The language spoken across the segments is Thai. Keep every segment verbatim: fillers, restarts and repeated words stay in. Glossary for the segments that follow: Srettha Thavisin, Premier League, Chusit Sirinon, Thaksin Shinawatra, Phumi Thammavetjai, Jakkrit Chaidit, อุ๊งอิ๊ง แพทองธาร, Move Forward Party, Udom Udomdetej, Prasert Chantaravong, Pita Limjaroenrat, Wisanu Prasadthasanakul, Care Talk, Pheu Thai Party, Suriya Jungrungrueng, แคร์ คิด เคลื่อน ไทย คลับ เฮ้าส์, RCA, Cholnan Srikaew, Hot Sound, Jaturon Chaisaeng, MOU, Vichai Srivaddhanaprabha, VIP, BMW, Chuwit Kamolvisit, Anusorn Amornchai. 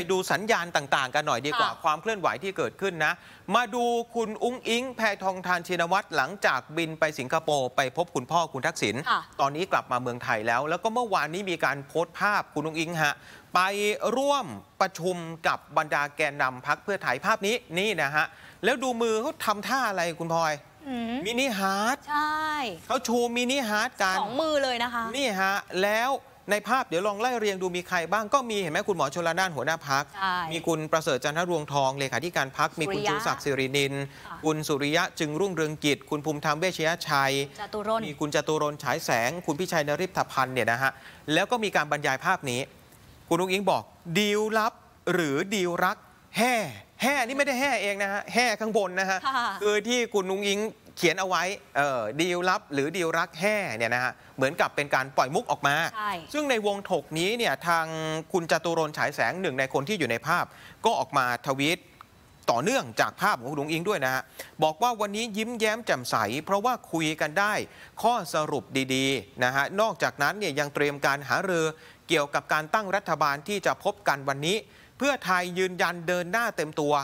ไปดูสัญญาณต่างๆกันหน่อยดีกว่าความเคลื่อนไหวที่เกิดขึ้นนะมาดูคุณอุ้งอิงแพทองธารชินวัตรหลังจากบินไปสิงคโปร์ไปพบคุณพ่อคุณทักษิณตอนนี้กลับมาเมืองไทยแล้วแล้วก็เมื่อวานนี้มีการโพสต์ภาพคุณอุ้งอิงฮะไปร่วมประชุมกับบรรดาแกนนำพรรคเพื่อไทยภาพนี้นี่นะฮะแล้วดูมือเขาทำท่าอะไรคุณพลอยมินิฮาร์ทใช่เขาชูมินิฮาร์ทกันสองมือเลยนะคะนี่ฮะแล้วในภาพเดี๋ยวลองไล่เรียงดูมีใครบ้างก็มีเห็นไหมคุณหมอชลน่านหัวหน้าพักมีคุณประเสริฐจันทรวงทองเลขาธิการพักมีคุณชูศักดิ์สิรินินคุณสุริยะจึงรุ่งเรืองกิจคุณภูมิธรรมเวชยชัยมีคุณจตุรนฉายแสงคุณพิชัยนฤทธพันธ์เนี่ยนะฮะแล้วก็มีการบรรยายภาพนี้คุณอุ้งอิงบอกดีลลับหรือดีลรักแห่แห่นี่ไม่ได้แห่เองนะฮะแห่ข้างบนนะฮะคือที่คุณอุ้งอิงเขียนเอาไว้ดีลลับหรือดีลรักแห่เนี่ยนะฮะเหมือนกับเป็นการปล่อยมุกออกมาซึ่งในวงถกนี้เนี่ยทางคุณจตุรนฉายแสงหนึ่งในคนที่อยู่ในภาพก็ออกมาทวีตต่อเนื่องจากภาพของคุณอุ้งอิงด้วยนะฮะบอกว่าวันนี้ยิ้มแย้มแจ่มใสเพราะว่าคุยกันได้ข้อสรุปดีๆนะฮะนอกจากนั้นเนี่ยยังเตรียมการหารือเกี่ยวกับการตั้งรัฐบาลที่จะพบกันวันนี้เพื่อไทยยืนยันเดินหน้าเต็มตัว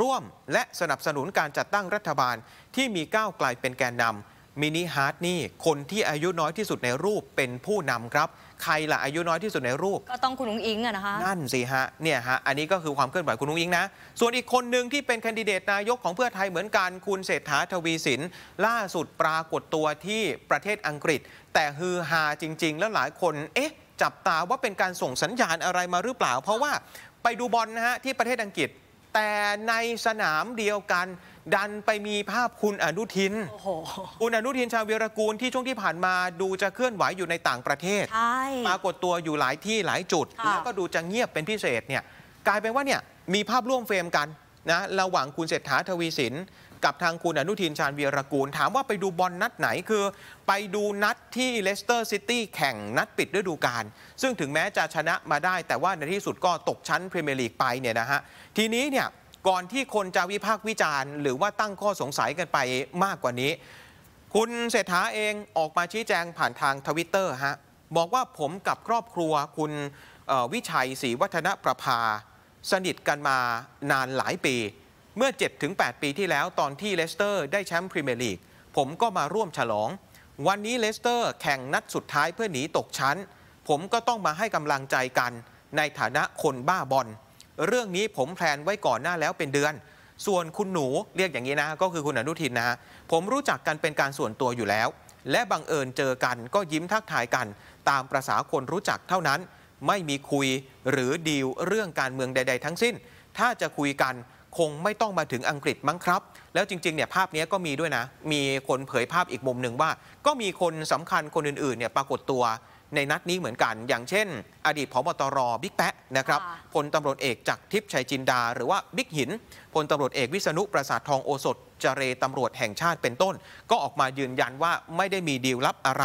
ร่วมและสนับสนุนการจัดตั้งรัฐบาลที่มีก้าวไกลเป็นแกนนำมินิฮาร์ทนี่คนที่อายุน้อยที่สุดในรูปเป็นผู้นำครับใครล่ะอายุน้อยที่สุดในรูปก็ต้องคุณอุ้งอิงอะนะคะนั่นสิฮะเนี่ยฮะอันนี้ก็คือความเคลื่อนไหวคุณอุ้งอิงนะส่วนอีกคนหนึ่งที่เป็นแคนดิเดตนายกของเพื่อไทยเหมือนกันคุณเศรษฐาทวีสินล่าสุดปรากฏตัวที่ประเทศอังกฤษแต่ฮือฮาจริงๆแล้วหลายคนเอ๊ะจับตาว่าเป็นการส่งสัญญาณอะไรมาหรือเปล่าเพราะว่าไปดูบอลนะฮะที่ประเทศอังกฤษแต่ในสนามเดียวกันดันไปมีภาพคุณอนุทิน oh. คุณอนุทินชาญวีรกูลที่ช่วงที่ผ่านมาดูจะเคลื่อนไหวอยู่ในต่างประเทศปรากฏตัวอยู่หลายที่หลายจุดแล้วก็ดูจะเงียบเป็นพิเศษเนี่ยกลายเป็นว่าเนี่ยมีภาพร่วมเฟรมกันนะระหว่างคุณเศรษฐาทวีสินกับทางคุณอนุทินชาญวีรกูลถามว่าไปดูบอลนัดไหนคือไปดูนัดที่เลสเตอร์ซิตี้แข่งนัดปิดฤดูกาลซึ่งถึงแม้จะชนะมาได้แต่ว่าในที่สุดก็ตกชั้นพรีเมียร์ลีกไปเนี่ยนะฮะทีนี้เนี่ยก่อนที่คนจะวิพากษ์วิจารณ์หรือว่าตั้งข้อสงสัยกันไปมากกว่านี้คุณเศรษฐาเองออกมาชี้แจงผ่านทางทวิตเตอร์ฮะบอกว่าผมกับครอบครัวคุณวิชัยศรีวัฒนประภาสนิทกันมานานหลายปีเมื่อ เจ็ดถึงแปด ปีที่แล้วตอนที่เลสเตอร์ได้แชมป์พรีเมียร์ลีกผมก็มาร่วมฉลองวันนี้เลสเตอร์แข่งนัดสุดท้ายเพื่อหนีตกชั้นผมก็ต้องมาให้กำลังใจกันในฐานะคนบ้าบอลเรื่องนี้ผมแพลนไว้ก่อนหน้าแล้วเป็นเดือนส่วนคุณหนูเรียกอย่างนี้นะก็คือคุณอนุทินนะผมรู้จักกันเป็นการส่วนตัวอยู่แล้วและบังเอิญเจอกันก็ยิ้มทักทายกันตามประสาคนรู้จักเท่านั้นไม่มีคุยหรือดีลเรื่องการเมืองใดๆทั้งสิ้นถ้าจะคุยกันคงไม่ต้องมาถึงอังกฤษมั้งครับแล้วจริงๆเนี่ยภาพนี้ก็มีด้วยนะมีคนเผยภาพอีกมุมหนึ่งว่าก็มีคนสำคัญคนอื่นๆเนี่ยปรากฏตัวในนัดนี้เหมือนกันอย่างเช่นอดีตผบตรบิ๊กแป๊ะนะครับพลตำรวจเอกจักรทิพย์ชัยจินดาหรือว่าบิ๊กหินพลตำรวจเอกวิษณุประสาททองโอสถเจรตำรวจแห่งชาติเป็นต้นก็ออกมายืนยันว่าไม่ได้มีดีลลับอะไร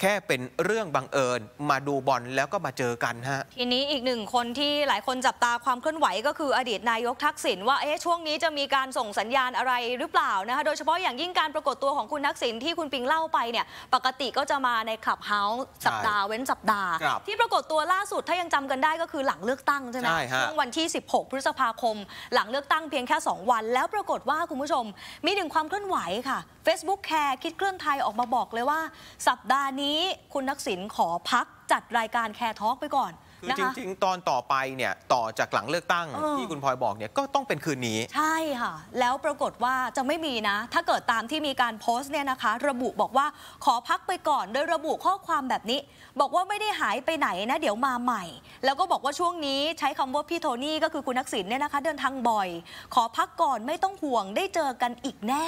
แค่เป็นเรื่องบังเอิญมาดูบอลแล้วก็มาเจอกันฮะทีนี้อีกหนึ่งคนที่หลายคนจับตาความเคลื่อนไหวก็คืออดีตนายกทักษิณว่าเอ๊ะช่วงนี้จะมีการส่งสัญญาณอะไรหรือเปล่านะคะโดยเฉพาะอย่างยิ่งการปรากฏตัวของคุณทักษิณที่คุณปิงเล่าไปเนี่ยปกติก็จะมาในคลับเฮาส์สัปดาห์เว้นสัปดาห์ที่ปรากฏตัวล่าสุดถ้ายังจำกันได้ก็คือหลังเลือกตั้งใช่ไหมช่วงวันที่สิบหกพฤษภาคมหลังเลือกตั้งเพียงแค่สองวันแล้วปรากฏว่าคุณผู้ชมมีหนึ่งความเคลื่อนไหวค่ะ Facebook Care คิดเคลื่อนไทยออกมาบอกเลยว่าสัปดาห์นี้คุณทักษิณขอพักจัดรายการแคร์ทอล์กไปก่อนคือจริงๆตอนต่อไปเนี่ยต่อจากหลังเลือกตั้งที่คุณพลอยบอกเนี่ยก็ต้องเป็นคืนนี้ใช่ค่ะแล้วปรากฏว่าจะไม่มีนะถ้าเกิดตามที่มีการโพสต์เนี่ยนะคะระบุบอกว่าขอพักไปก่อนโดยระบุข้อความแบบนี้บอกว่าไม่ได้หายไปไหนนะเดี๋ยวมาใหม่แล้วก็บอกว่าช่วงนี้ใช้คำว่าพี่โทนี่ก็คือคุณทักษิณเนี่ยนะคะเดินทางบ่อยขอพักก่อนไม่ต้องห่วงได้เจอกันอีกแน่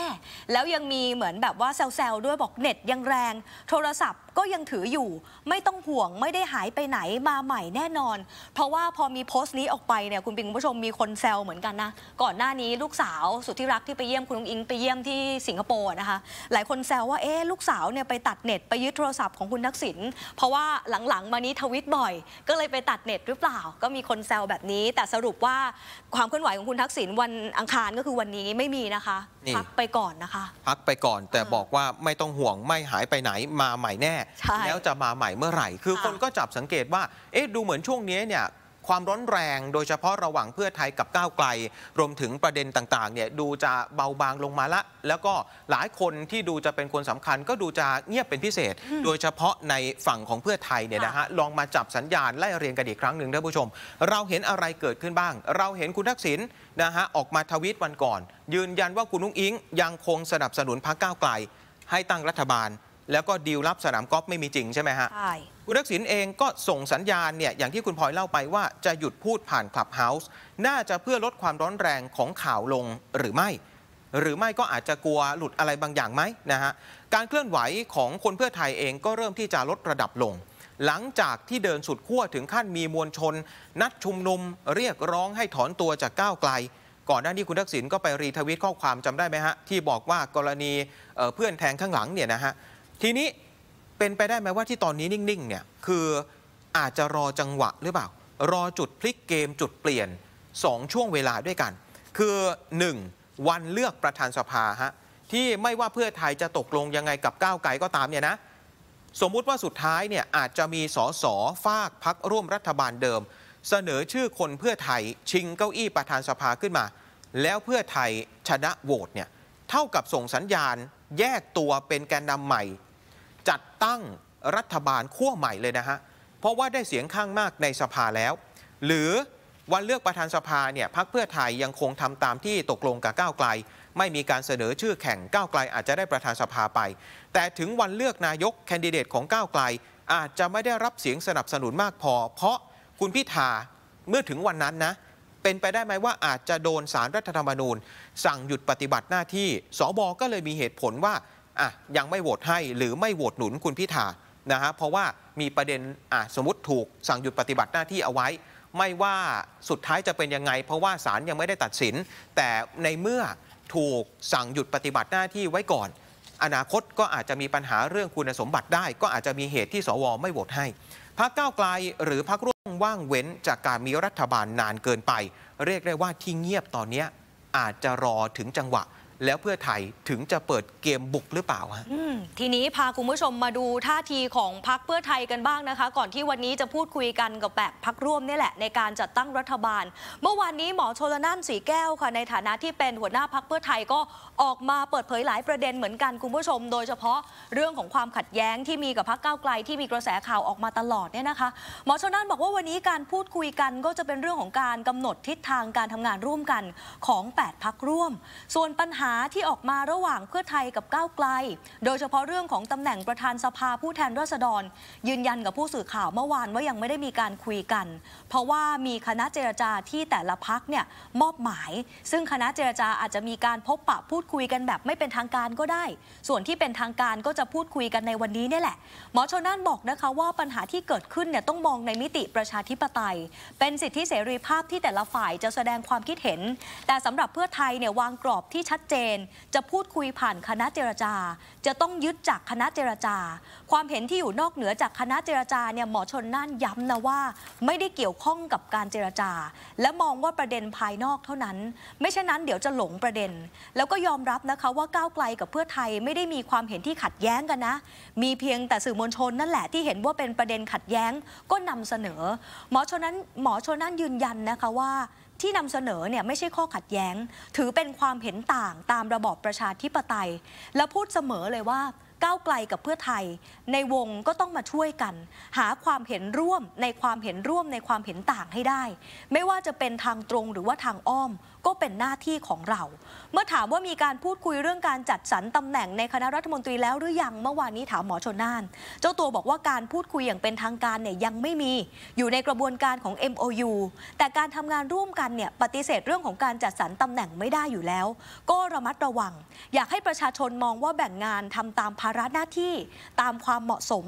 แล้วยังมีเหมือนแบบว่าแซวๆด้วยบอกเน็ตยังแรงโทรศัพท์ก็ยังถืออยู่ไม่ต้องห่วงไม่ได้หายไปไหนมาใหม่แน่นอนเพราะว่าพอมีโพสต์นี้ออกไปเนี่ยคุณปิงคุณผู้ชมมีคนแซวเหมือนกันนะก่อนหน้านี้ลูกสาวสุดที่รักที่ไปเยี่ยมคุณอุ้งอิงไปเยี่ยมที่สิงคโปร์นะคะหลายคนแซวว่าเอ๊ะลูกสาวเนี่ยไปตัดเน็ตไปยึดโทรศัพท์ของคุณทักษิณเพราะว่าหลังๆมานี้ทวิตบ่อยก็เลยไปตัดเน็ตหรือเปล่าก็มีคนแซวแบบนี้แต่สรุปว่าความเคลื่อนไหวของคุณทักษิณวันอังคารก็คือวันนี้ไม่มีนะคะพักไปก่อนนะคะพักไปก่อนแต่บอกว่าไม่ต้องห่วงไม่หายไปไหนมาใหม่แน่แล้วจะมาใหม่เมื่อไหร่คือคนก็จับสังเกตว่าเอ๊ะดูเหมือนช่วงนี้เนี่ย ความร้อนแรงโดยเฉพาะระหว่างเพื่อไทยกับก้าวไกลรวมถึงประเด็นต่างๆเนี่ยดูจะเบาบางลงมาละแล้วก็หลายคนที่ดูจะเป็นคนสำคัญก็ดูจะเงียบเป็นพิเศษโดยเฉพาะในฝั่งของเพื่อไทยเนี่ยนะฮะลองมาจับสัญญาณไล่เรียงกันอีกครั้งหนึ่งท่านผู้ชมเราเห็นอะไรเกิดขึ้นบ้างเราเห็นคุณทักษิณนะฮะออกมาทวีตวันก่อนยืนยันว่าคุณนุ้งอิงยังคงสนับสนุนพรรคก้าวไกลให้ตั้งรัฐบาลแล้วก็ดีลลับสนามกอล์ฟไม่มีจริงใช่ไหมฮะคุณทักษิณเองก็ส่งสัญญาณเนี่ยอย่างที่คุณพลอยเล่าไปว่าจะหยุดพูดผ่านคลับเฮาส์น่าจะเพื่อลดความร้อนแรงของข่าวลงหรือไม่หรือไม่ก็อาจจะกลัวหลุดอะไรบางอย่างไหมนะฮะการเคลื่อนไหวของคนเพื่อไทยเองก็เริ่มที่จะลดระดับลงหลังจากที่เดินสุดขั้วถึงขั้นมีมวลชนนัดชุมนุมเรียกร้องให้ถอนตัวจากก้าวไกลก่อนหน้านี้คุณทักษิณก็ไปรีทวิตข้อความจำได้ไหมฮะที่บอกว่ากรณีเพื่อนแทงข้างหลังเนี่ยนะฮะทีนี้เป็นไปได้ไหมว่าที่ตอนนี้นิ่งๆเนี่ยคืออาจจะรอจังหวะหรือเปล่ารอจุดพลิกเกมจุดเปลี่ยนสองช่วงเวลาด้วยกันคือหนึ่งวันเลือกประธานสภาฮะที่ไม่ว่าเพื่อไทยจะตกลงยังไงกับก้าวไกลก็ตามเนี่ยนะสมมุติว่าสุดท้ายเนี่ยอาจจะมีสสฝากพรรคร่วมรัฐบาลเดิมเสนอชื่อคนเพื่อไทยชิงเก้าอี้ประธานสภาขึ้นมาแล้วเพื่อไทยชนะโหวตเนี่ยเท่ากับส่งสัญญาณแยกตัวเป็นแกนนำใหม่จัดตั้งรัฐบาลขั้วใหม่เลยนะฮะเพราะว่าได้เสียงข้างมากในสภาแล้วหรือวันเลือกประธานสภาเนี่ยพรรคเพื่อไทยยังคงทำตามที่ตกลงกับก้าวไกลไม่มีการเสนอชื่อแข่งก้าวไกลอาจจะได้ประธานสภาไปแต่ถึงวันเลือกนายกแคนดิเดตของก้าวไกลอาจจะไม่ได้รับเสียงสนับสนุนมากพอเพราะคุณพิธาเมื่อถึงวันนั้นนะเป็นไปได้ไหมว่าอาจจะโดนศาลรัฐธรรมนูญสั่งหยุดปฏิบัติหน้าที่สบก็เลยมีเหตุผลว่าอ่ะยังไม่โหวตให้หรือไม่โหวตหนุนคุณพิธานะฮะเพราะว่ามีประเด็นอ่ะสมมติถูกสั่งหยุดปฏิบัติหน้าที่เอาไว้ไม่ว่าสุดท้ายจะเป็นยังไงเพราะว่าศาลยังไม่ได้ตัดสินแต่ในเมื่อถูกสั่งหยุดปฏิบัติหน้าที่ไว้ก่อนอนาคตก็อาจจะมีปัญหาเรื่องคุณสมบัติได้ก็อาจจะมีเหตุที่สวไม่โหวตให้พรรคก้าวไกลหรือพรรคร่วมว่างเว้นจากการมีรัฐบาลนานเกินไปเรียกได้ว่าที่เงียบตอนนี้อาจจะรอถึงจังหวะแล้วเพื่อไทยถึงจะเปิดเกมบุกหรือเปล่าฮะทีนี้พาคุณผู้ชมมาดูท่าทีของพรรคเพื่อไทยกันบ้างนะคะก่อนที่วันนี้จะพูดคุยกันกับแบบพรรคร่วมนี่แหละในการจัดตั้งรัฐบาลเมื่อวานนี้หมอชลน่านสีแก้วค่ะในฐานะที่เป็นหัวหน้าพรรคเพื่อไทยก็ออกมาเปิดเผยหลายประเด็นเหมือนกันคุณผู้ชมโดยเฉพาะเรื่องของความขัดแย้งที่มีกับพรรคก้าวไกลที่มีกระแสข่าวออกมาตลอดเนี่ยนะคะหมอชลน่านบอกว่าวันนี้การพูดคุยกันก็จะเป็นเรื่องของการกำหนดทิศทางการทำงานร่วมกันของแปดพรรคร่วมส่วนปัญหาที่ออกมาระหว่างเพื่อไทยกับก้าวไกลโดยเฉพาะเรื่องของตำแหน่งประธานสภาผู้แทนราษฎรยืนยันกับผู้สื่อข่าวเมื่อวานว่ายังไม่ได้มีการคุยกันเพราะว่ามีคณะเจรจาที่แต่ละพรรคเนี่ยมอบหมายซึ่งคณะเจรจาอาจจะมีการพบปะพูดคุยกันแบบไม่เป็นทางการก็ได้ส่วนที่เป็นทางการก็จะพูดคุยกันในวันนี้นี่แหละหมอชลน่านบอกนะคะว่าปัญหาที่เกิดขึ้นเนี่ยต้องมองในมิติประชาธิปไตยเป็นสิทธิเสรีภาพที่แต่ละฝ่ายจะแสดงความคิดเห็นแต่สำหรับเพื่อไทยเนี่ยวางกรอบที่ชัดจะพูดคุยผ่านคณะเจรจาจะต้องยึดจากคณะเจรจาความเห็นที่อยู่นอกเหนือจากคณะเจรจาเนี่ยหมอชลน่านย้ำนะว่าไม่ได้เกี่ยวข้องกับการเจรจาและมองว่าประเด็นภายนอกเท่านั้นไม่เช่นนั้นเดี๋ยวจะหลงประเด็นแล้วก็ยอมรับนะคะว่าก้าวไกลกับเพื่อไทยไม่ได้มีความเห็นที่ขัดแย้งกันนะมีเพียงแต่สื่อมวลชนนั่นแหละที่เห็นว่าเป็นประเด็นขัดแย้งก็นำเสนอหมอชลน่านหมอชลน่านยืนยันนะคะว่าที่นำเสนอเนี่ยไม่ใช่ข้อขัดแย้งถือเป็นความเห็นต่างตามระบอบประชาธิปไตยและพูดเสมอเลยว่าก้าวไกลกับเพื่อไทยในวงก็ต้องมาช่วยกันหาความเห็นร่วมในความเห็นร่วมในความเห็นต่างให้ได้ไม่ว่าจะเป็นทางตรงหรือว่าทางอ้อมก็เป็นหน้าที่ของเราเมื่อถามว่ามีการพูดคุยเรื่องการจัดสรรตำแหน่งในคณะรัฐมนตรีแล้วหรือยังเมื่อวานนี้ถามหมอชลน่านเจ้าตัวบอกว่าการพูดคุยอย่างเป็นทางการเนี่ยยังไม่มีอยู่ในกระบวนการของ เอ็ม โอ ยู แต่การทำงานร่วมกันเนี่ยปฏิเสธเรื่องของการจัดสรรตำแหน่งไม่ได้อยู่แล้วก็ระมัดระวังอยากให้ประชาชนมองว่าแบ่งงานทำตามภาระหน้าที่ตามความเหมาะสม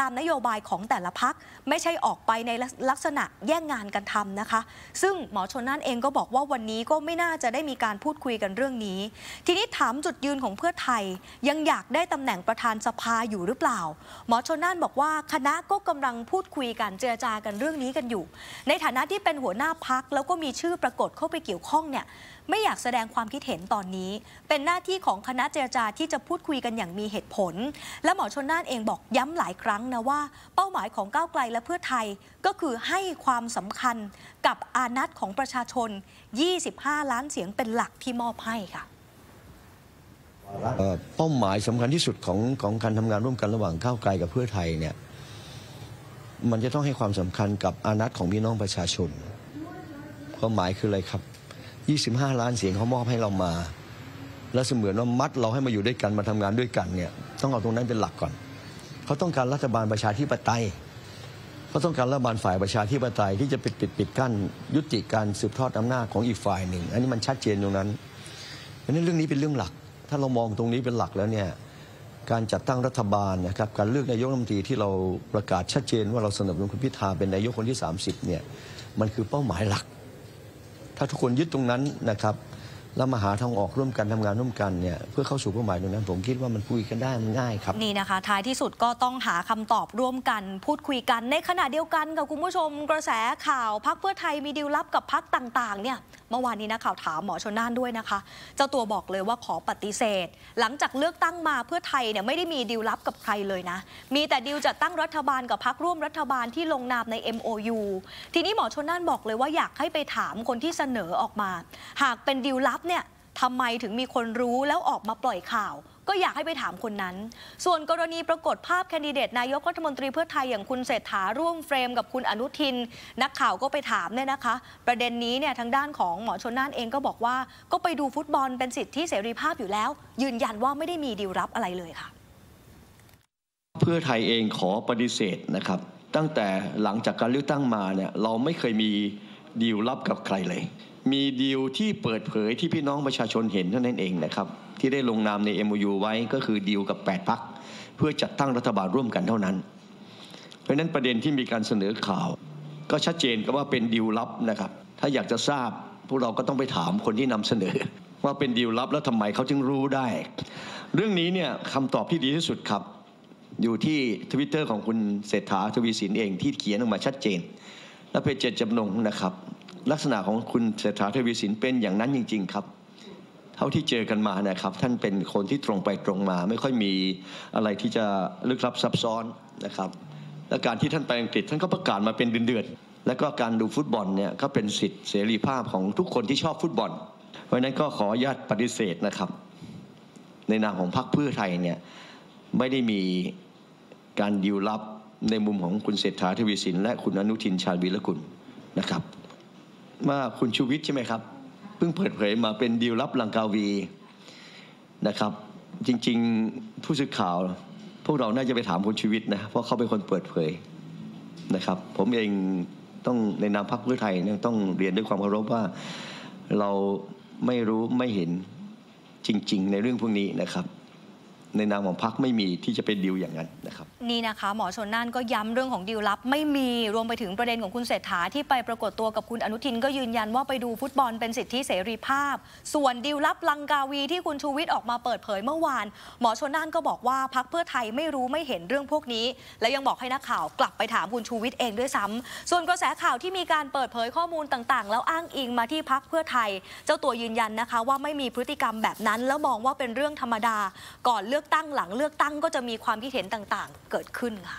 ตามนโยบายของแต่ละพรรคไม่ใช่ออกไปในลักษณะแย่งงานกันทำนะคะซึ่งหมอชลน่านเองก็บอกว่าวันนี้ก็ไม่น่าจะได้มีการพูดคุยกันเรื่องนี้ทีนี้ถามจุดยืนของเพื่อไทยยังอยากได้ตำแหน่งประธานสภาอยู่หรือเปล่าหมอชลน่านบอกว่าคณะก็กำลังพูดคุยกันเจรจากันเรื่องนี้กันอยู่ในฐานะที่เป็นหัวหน้าพรรคแล้วก็มีชื่อปรากฏเข้าไปเกี่ยวข้องเนี่ย ไม่อยากแสดงความคิดเห็นตอนนี้เป็นหน้าที่ของคณะเจรจาที่จะพูดคุยกันอย่างมีเหตุผลและหมอชลน่านเองบอกย้ำหลายครั้งนะว่าเป้าหมายของก้าวไกลและเพื่อไทยก็คือให้ความสำคัญกับอานัตของประชาชนยี่สิบห้าล้านเสียงเป็นหลักที่มอบให้ค่ะเป้าหมายสำคัญที่สุดของของการทำงานร่วมกันระหว่างก้าวไกลกับเพื่อไทยเนี่ยมันจะต้องให้ความสำคัญกับอานัตของพี่น้องประชาชนเป้าหมายคืออะไรครับยี่สิบห้าล้านเสียงเขามอบให้เรามาและเสมือนว่ามัดเราให้มาอยู่ด้วยกันมาทำงานด้วยกันเนี่ยต้องเอาตรงนั้นเป็นหลักก่อนเขาต้องการรัฐบาลประชาธิปไตยเขาต้องการรัฐบาลฝ่ายประชาธิปไตยที่จะปิดปิดปิดกั้นยุติการสืบทอดอำนาจของอีกฝ่ายหนึ่งอันนี้มันชัดเจนตรงนั้นเพราะนั้นเรื่องนี้เป็นเรื่องหลักถ้าเรามองตรงนี้เป็นหลักแล้วเนี่ยการจัดตั้งรัฐบาลนะครับการเลือกนายกรัฐมนตรีที่เราประกาศชัดเจนว่าเราสนับสนุนคุณพิธาเป็นนายกคนที่สามสิบเนี่ยมันคือเป้าหมายหลักถ้าทุกคนยึดตรงนั้นนะครับแล้วมาหาทางออกร่วมกันทำงานร่วมกันเนี่ยเพื่อเข้าสู่เป้าหมายตรงนั้นผมคิดว่ามันคุยกันได้มันง่ายครับนี่นะคะท้ายที่สุดก็ต้องหาคำตอบร่วมกันพูดคุยกันในขณะเดียวกันกับคุณผู้ชมกระแสข่าวพรรคเพื่อไทยมีดีลลับกับพรรคต่างๆเนี่ยเมื่อวานนี้นะข่าวถามหมอชลน่านด้วยนะคะเจ้าตัวบอกเลยว่าขอปฏิเสธหลังจากเลือกตั้งมาเพื่อไทยเนี่ยไม่ได้มีดีลลับกับใครเลยนะมีแต่ดีลจัดตั้งรัฐบาลกับพรรคร่วมรัฐบาลที่ลงนามใน เอ็ม โอ ยู ทีนี้หมอชลน่านบอกเลยว่าอยากให้ไปถามคนที่เสนอออกมาหากเป็นดีลลับเนี่ยทำไมถึงมีคนรู้แล้วออกมาปล่อยข่าวก็อยากให้ไปถามคนนั้นส่วนกรณีปรากฏภาพแคนดิเดตนายกรัฐมนตรีเพื่อไทยอย่างคุณเศรษฐาร่วมเฟรมกับคุณอนุทินนักข่าวก็ไปถามเนี่ยนะคะประเด็นนี้เนี่ยทางด้านของหมอชลน่านเองก็บอกว่าก็ไปดูฟุตบอลเป็นสิทธิเสรีภาพอยู่แล้วยืนยันว่าไม่ได้มีดีลลับอะไรเลยค่ะเพื่อไทยเองขอปฏิเสธนะครับตั้งแต่หลังจากการเลือกตั้งมาเนี่ยเราไม่เคยมีดีลลับกับใครเลยมีดีลที่เปิดเผยที่พี่น้องประชาชนเห็นเท่านั้นเองนะครับที่ได้ลงนามใน เอ็ม โอ ยู ไว้ก็คือดีลกับแปดพรรคเพื่อจัดตั้งรัฐบาลร่วมกันเท่านั้นเพราะนั้นประเด็นที่มีการเสนอข่าวก็ชัดเจนก็ว่าเป็นดีลลับนะครับถ้าอยากจะทราบพวกเราก็ต้องไปถามคนที่นำเสนอว่าเป็นดีลลับแล้วทำไมเขาจึงรู้ได้เรื่องนี้เนี่ยคำตอบที่ดีที่สุดครับอยู่ที่ ทวิตเตอร์ ของคุณเศรษฐาทวีสินเองที่เขียนออกมาชัดเจนและเป็นเจตจำนงนะครับลักษณะของคุณเศรษฐาทวีสินเป็นอย่างนั้นจริงๆครับเท่าที่เจอกันมานะครับท่านเป็นคนที่ตรงไปตรงมาไม่ค่อยมีอะไรที่จะลึกลับซับซ้อนนะครับและการที่ท่านไปอังกฤษท่านก็ประกาศมาเป็นเดือนๆและก็การดูฟุตบอลเนี่ยก็เป็นสิทธิเสรีภาพของทุกคนที่ชอบฟุตบอลเพราะนั้นก็ขออนุญาตปฏิเสธนะครับในนามของพรรคเพื่อไทยเนี่ยไม่ได้มีการดีลลับในมุมของคุณเศรษฐาทวีสินและคุณอนุทินชาญวีรกุลนะครับว่าคุณชูวิทย์ใช่ไหมครับเพิ่งเปิดเผยมาเป็นดีลลับลังกาวีนะครับจริงๆผู้สื่อข่าวพวกเราน่าจะไปถามคุณชูวิทย์นะเพราะเขาเป็นคนเปิดเผยนะครับผมเองต้องในนามพรรคเพื่อไทยต้องเรียนด้วยความเคารพว่าเราไม่รู้ไม่เห็นจริงๆในเรื่องพวกนี้นะครับในนามของพรรคไม่มีที่จะเป็นดีลอย่างนั้นนะครับนี่นะคะหมอชลน่านก็ย้ำเรื่องของดีลลับไม่มีรวมไปถึงประเด็นของคุณเศรษฐาที่ไปปรากฏตัวกับคุณอนุทินก็ยืนยันว่าไปดูฟุตบอลเป็นสิทธิเสรีภาพส่วนดีลลับลังกาวีที่คุณชูวิทย์ออกมาเปิดเผยเมื่อวานหมอชลน่านก็บอกว่าพรรคเพื่อไทยไม่รู้ไม่เห็นเรื่องพวกนี้และยังบอกให้นักข่าวกลับไปถามคุณชูวิทย์เองด้วยซ้ำส่วนกระแสข่าวที่มีการเปิดเผยข้อมูลต่างๆแล้วอ้างอิงมาที่พรรคเพื่อไทยเจ้าตัวยืนยันนะคะว่าไม่มีพฤติกรรมแบบนั้นแล้วมองว่าเป็นเรื่องธรรมดาก่อนเลือกตั้งหลังเลือกตั้งก็จะมีความคิดเห็นต่างๆเกิดขึ้นค่ะ